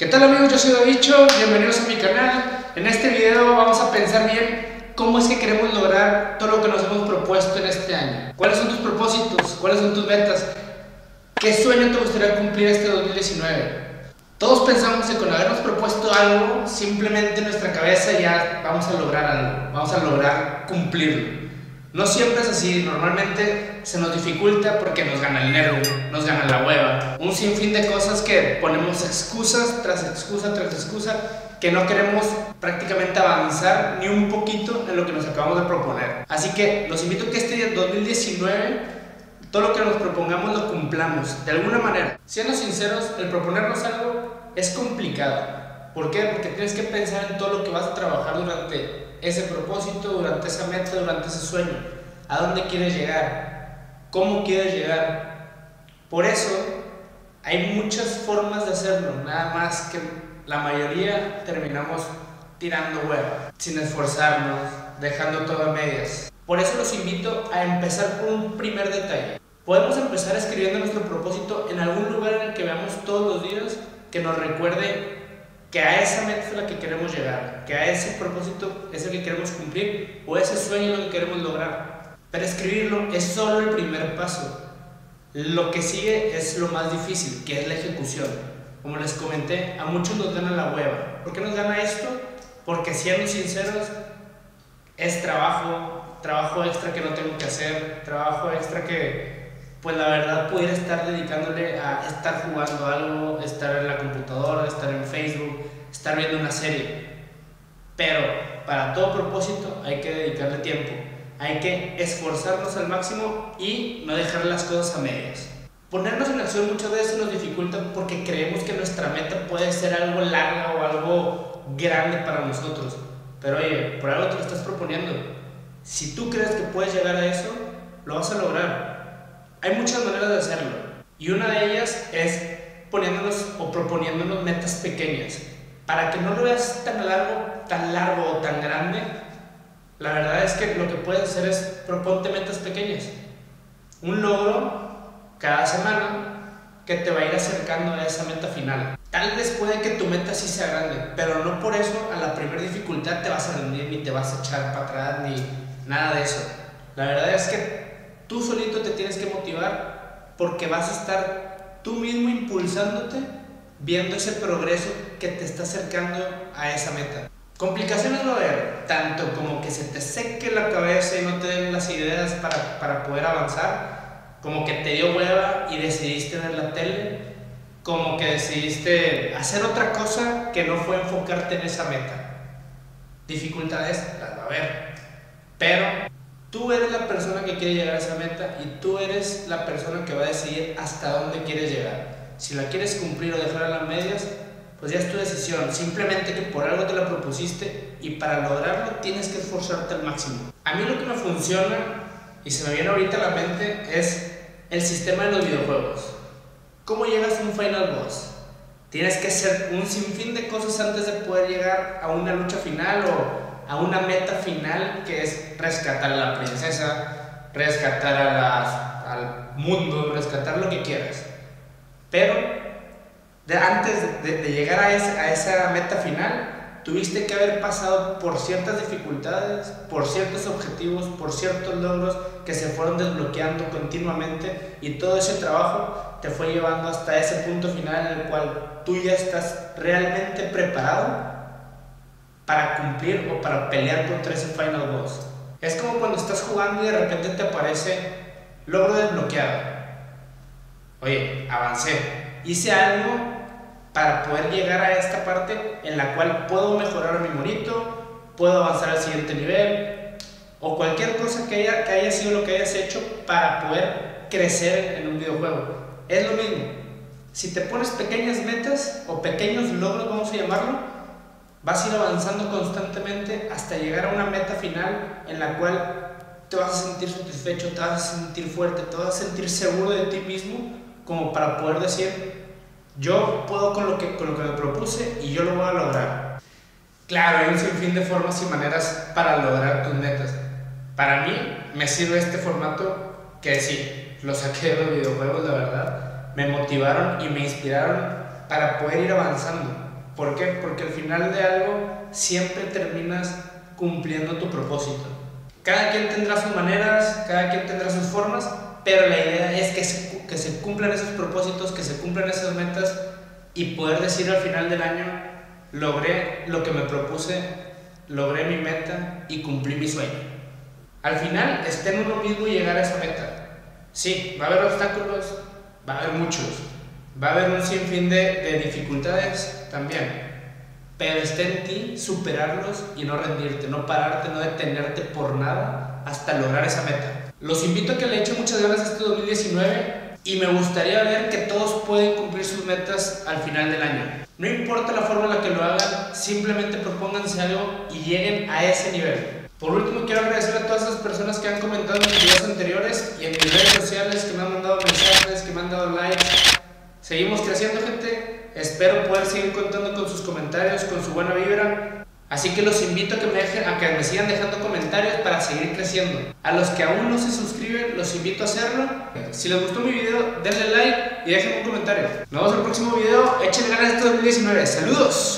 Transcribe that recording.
¿Qué tal amigos? Yo soy Davicho, bienvenidos a mi canal. En este video vamos a pensar bien cómo es que queremos lograr todo lo que nos hemos propuesto en este año. ¿Cuáles son tus propósitos? ¿Cuáles son tus metas? ¿Qué sueño te gustaría cumplir este 2019? Todos pensamos que con habernos propuesto algo, simplemente en nuestra cabeza ya vamos a lograr algo, vamos a lograr cumplirlo. No siempre es así, normalmente se nos dificulta porque nos gana el nervio, nos gana la hueva. Un sinfín de cosas que ponemos excusas tras excusa tras excusa, que no queremos prácticamente avanzar ni un poquito en lo que nos acabamos de proponer. Así que los invito a que este 2019 todo lo que nos propongamos lo cumplamos, de alguna manera. Siendo sinceros, el proponernos algo es complicado. ¿Por qué? Porque tienes que pensar en todo lo que vas a trabajar durante ese propósito, durante esa meta, durante ese sueño. ¿A dónde quieres llegar? ¿Cómo quieres llegar? Por eso hay muchas formas de hacerlo, nada más que la mayoría terminamos tirando hueva, sin esforzarnos, dejando todo a medias. Por eso los invito a empezar por un primer detalle. Podemos empezar escribiendo nuestro propósito en algún lugar en el que veamos todos los días, que nos recuerde que a esa meta es la que queremos llegar, que a ese propósito es el que queremos cumplir o ese sueño es lo que queremos lograr. Pero escribirlo es solo el primer paso. Lo que sigue es lo más difícil, que es la ejecución. Como les comenté, a muchos nos gana la hueva. ¿Por qué nos gana esto? Porque siendo sinceros, es trabajo extra que no tengo que hacer, trabajo extra que pues la verdad pudiera estar dedicándole a estar jugando algo, estar en la computadora, estar en Facebook, estar viendo una serie. Pero para todo propósito hay que dedicarle tiempo, hay que esforzarnos al máximo y no dejar las cosas a medias. Ponernos en acción muchas veces nos dificulta porque creemos que nuestra meta puede ser algo larga o algo grande para nosotros. Pero oye, por algo te lo estás proponiendo. Si tú crees que puedes llegar a eso, lo vas a lograr. Hay muchas maneras de hacerlo y una de ellas es poniéndonos o proponiéndonos metas pequeñas para que no lo veas tan largo o tan grande. La verdad es que lo que puedes hacer es proponte metas pequeñas, un logro cada semana que te va a ir acercando a esa meta final. Tal vez puede que tu meta sí sea grande, pero no por eso a la primera dificultad te vas a rendir ni te vas a echar para atrás ni nada de eso. La verdad es que tú solito te tienes que motivar porque vas a estar tú mismo impulsándote, viendo ese progreso que te está acercando a esa meta. Complicaciones va a haber, tanto como que se te seque la cabeza y no te den las ideas para poder avanzar, como que te dio hueva y decidiste ver la tele, como que decidiste hacer otra cosa que no fue enfocarte en esa meta. Dificultades las va a haber, pero tú eres la persona que quiere llegar a esa meta y tú eres la persona que va a decidir hasta dónde quieres llegar. Si la quieres cumplir o dejar a las medias, pues ya es tu decisión. Simplemente que por algo te la propusiste y para lograrlo tienes que esforzarte al máximo. A mí lo que me funciona y se me viene ahorita a la mente es el sistema de los videojuegos. ¿Cómo llegas a un final boss? Tienes que hacer un sinfín de cosas antes de poder llegar a una lucha final o a una meta final que es rescatar a la princesa, rescatar al mundo, rescatar lo que quieras. Pero antes de llegar a esa meta final, tuviste que haber pasado por ciertas dificultades, por ciertos objetivos, por ciertos logros que se fueron desbloqueando continuamente y todo ese trabajo te fue llevando hasta ese punto final en el cual tú ya estás realmente preparado para cumplir o para pelear contra ese final boss. Es como cuando estás jugando y de repente te aparece logro desbloqueado. Oye, avancé, hice algo para poder llegar a esta parte en la cual puedo mejorar mi monito, puedo avanzar al siguiente nivel o cualquier cosa que haya sido lo que hayas hecho para poder crecer en un videojuego. Es lo mismo, si te pones pequeñas metas o pequeños logros, vamos a llamarlo, vas a ir avanzando constantemente hasta llegar a una meta final en la cual te vas a sentir satisfecho, te vas a sentir fuerte, te vas a sentir seguro de ti mismo como para poder decir yo puedo con lo que me propuse y yo lo voy a lograr. Claro, hay un sinfín de formas y maneras para lograr tus metas. Para mí me sirve este formato que sí, lo saqué de los videojuegos, la verdad, me motivaron y me inspiraron para poder ir avanzando. ¿Por qué? Porque al final de algo siempre terminas cumpliendo tu propósito. Cada quien tendrá sus maneras, cada quien tendrá sus formas, pero la idea es que se cumplan esos propósitos, que se cumplan esas metas y poder decir al final del año, logré lo que me propuse, logré mi meta y cumplí mi sueño. Al final está en uno mismo llegar a esa meta. Sí, va a haber obstáculos, va a haber muchos, va a haber un sinfín de dificultades también, pero está en ti superarlos y no rendirte, no pararte, no detenerte por nada hasta lograr esa meta. Los invito a que le echen muchas ganas este 2019 y me gustaría ver que todos pueden cumplir sus metas al final del año. No importa la forma en la que lo hagan, simplemente propónganse algo y lleguen a ese nivel. Por último, quiero agradecer a todas esas personas que han comentado en mis videos anteriores y en mis redes sociales, que me han mandado mensajes, que me han dado likes. Seguimos creciendo, gente. Espero poder seguir contando con sus comentarios, con su buena vibra. Así que los invito a que me sigan dejando comentarios para seguir creciendo. A los que aún no se suscriben, los invito a hacerlo. Si les gustó mi video, denle like y déjenme un comentario. Nos vemos en el próximo video. Echen ganas este 2019. ¡Saludos!